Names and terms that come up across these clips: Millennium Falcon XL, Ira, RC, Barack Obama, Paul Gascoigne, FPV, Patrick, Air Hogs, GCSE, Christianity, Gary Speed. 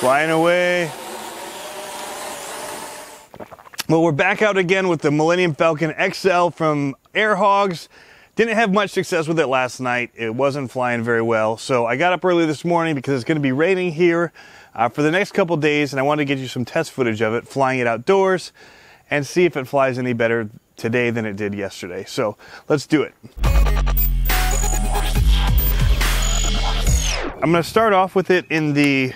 flying away. Well, we're back out again with the Millennium Falcon XL from Air Hogs. Didn't have much success with it last night. It wasn't flying very well. So I got up early this morning because it's going to be raining here for the next couple days, and I wanted to get you some test footage of it, flying it outdoors, and see if it flies any better today than it did yesterday. So let's do it. I'm going to start off with it in the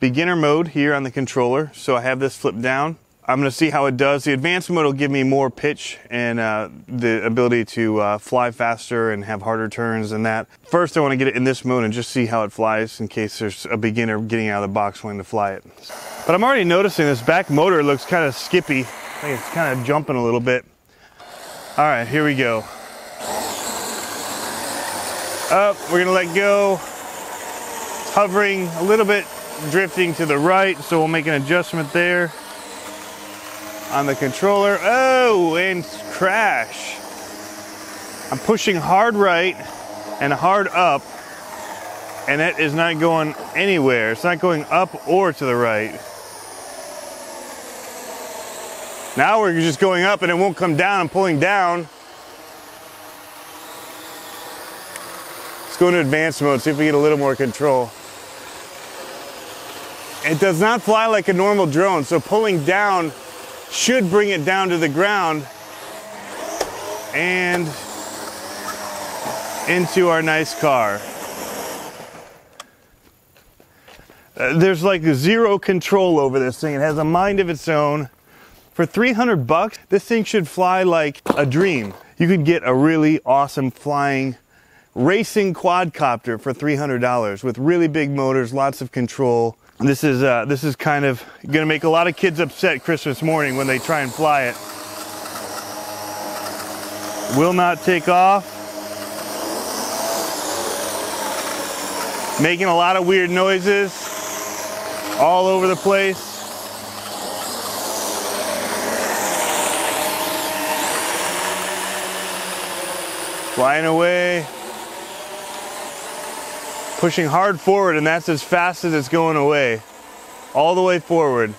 beginner mode here on the controller. So I have this flipped down. I'm going to see how it does. The advanced mode will give me more pitch and the ability to fly faster and have harder turns and that. First, I want to get it in this mode and just see how it flies in case there's a beginner getting out of the box wanting to fly it. But I'm already noticing this back motor looks kind of skippy. I think it's kind of jumping a little bit. All right, here we go. Up, we're going to let go. Hovering a little bit, drifting to the right, so we'll make an adjustment there. On the controller, oh, and crash. I'm pushing hard right and hard up, and it is not going anywhere. It's not going up or to the right. Now we're just going up and it won't come down. I'm pulling down. Let's go into advanced mode, see if we get a little more control. It does not fly like a normal drone, so pulling down should bring it down to the ground and into our nice car. There's like zero control over this thing. It has a mind of its own. For 300 bucks, this thing should fly like a dream. You could get a really awesome flying racing quadcopter for $300 with really big motors, lots of control. This is kind of going to make a lot of kids upset Christmas morning when they try and fly it. Will not take off. Making a lot of weird noises all over the place. Flying away. Pushing hard forward, and that's as fast as it's going away. All the way forward.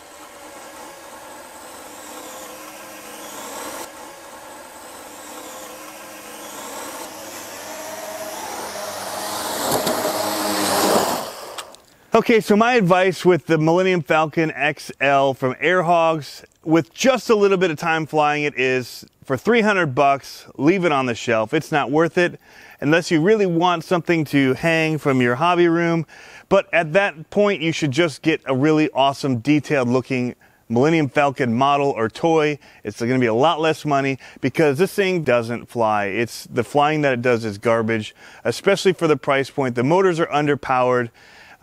Okay, so my advice with the Millennium Falcon XL from Air Hogs, with just a little bit of time flying it, is for 300 bucks, leave it on the shelf. It's not worth it. Unless you really want something to hang from your hobby room. But at that point, you should just get a really awesome, detailed looking Millennium Falcon model or toy. It's going to be a lot less money because this thing doesn't fly. It's the flying that it does is garbage, especially for the price point. The motors are underpowered.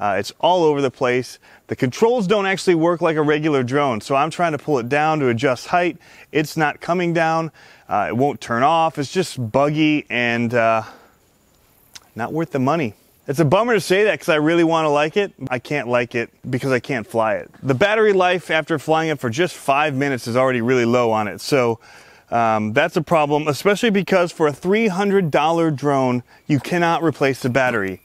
It's all over the place. The controls don't actually work like a regular drone, so I'm trying to pull it down to adjust height. It's not coming down. It won't turn off. It's just buggy and not worth the money. It's a bummer to say that because I really want to like it. I can't like it because I can't fly it. The battery life after flying it for just 5 minutes is already really low on it, so that's a problem, especially because for a $300 drone, you cannot replace the battery.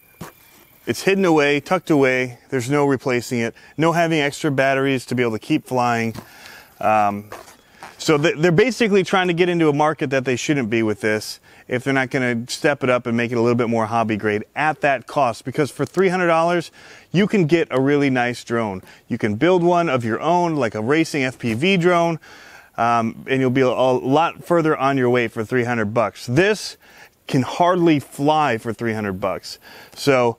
It's hidden away, tucked away. There's no replacing it. No having extra batteries to be able to keep flying. So they're basically trying to get into a market that they shouldn't be with this if they're not going to step it up and make it a little bit more hobby grade at that cost. Because for $300, you can get a really nice drone. You can build one of your own, like a racing FPV drone, and you'll be a lot further on your way for 300 bucks. This can hardly fly for 300 bucks. So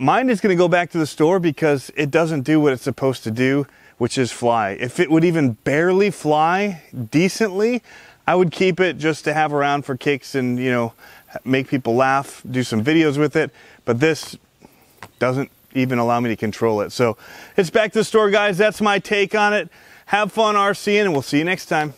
mine is going to go back to the store because it doesn't do what it's supposed to do, which is fly. If it would even barely fly decently, I would keep it just to have around for kicks and, you know, make people laugh, do some videos with it. But this doesn't even allow me to control it. So it's back to the store, guys. That's my take on it. Have fun RCing, and we'll see you next time.